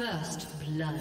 First blood.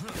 Down.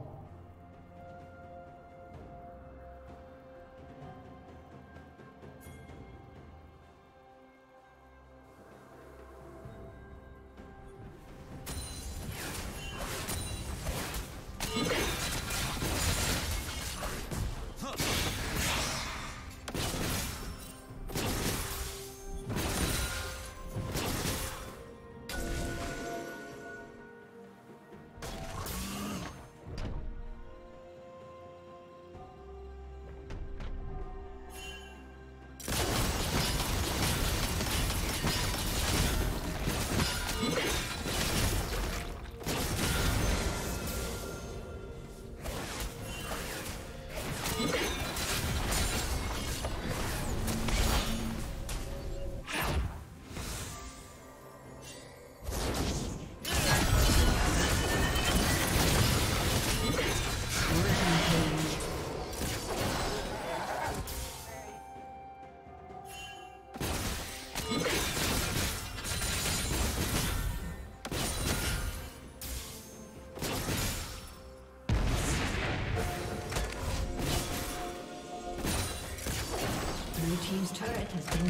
Team's turret has been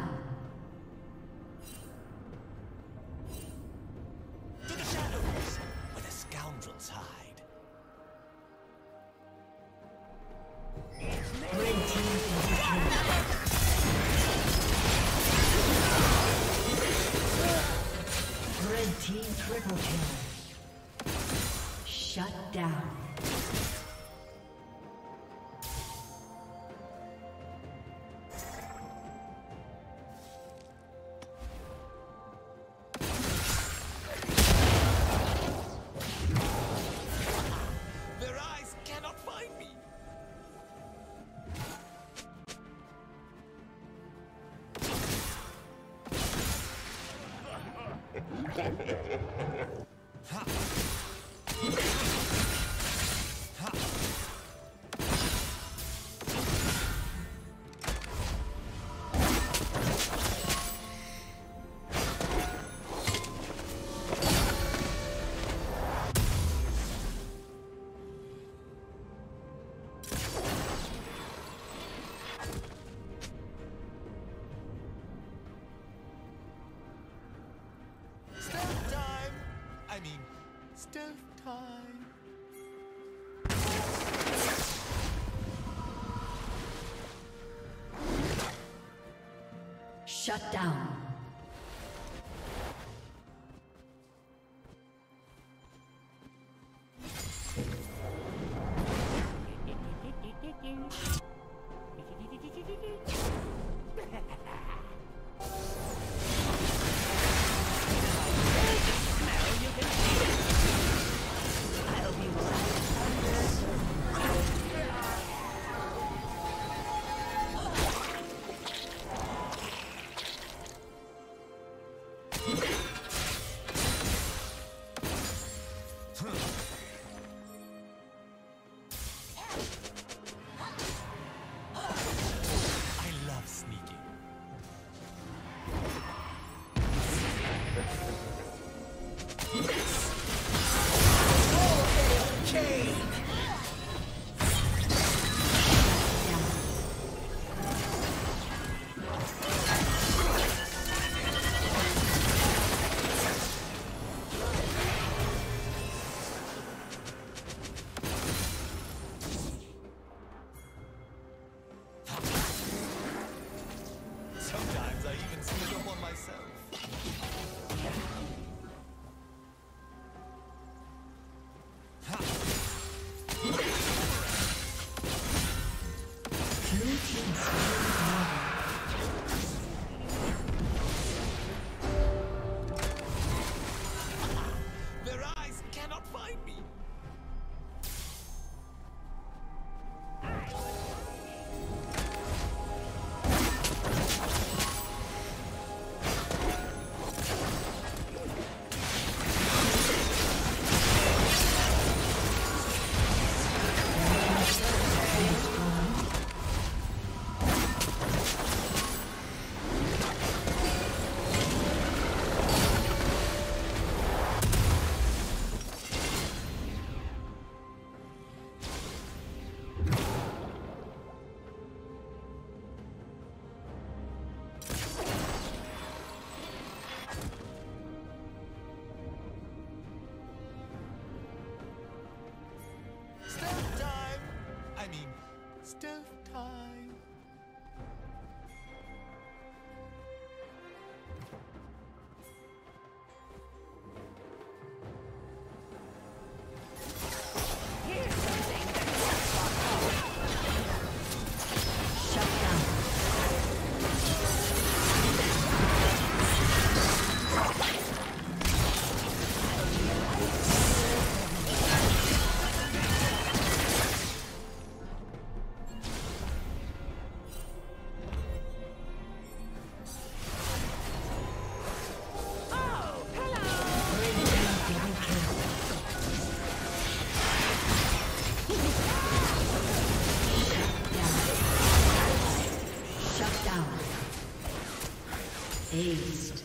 Shut down. Aced.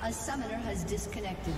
A summoner has disconnected.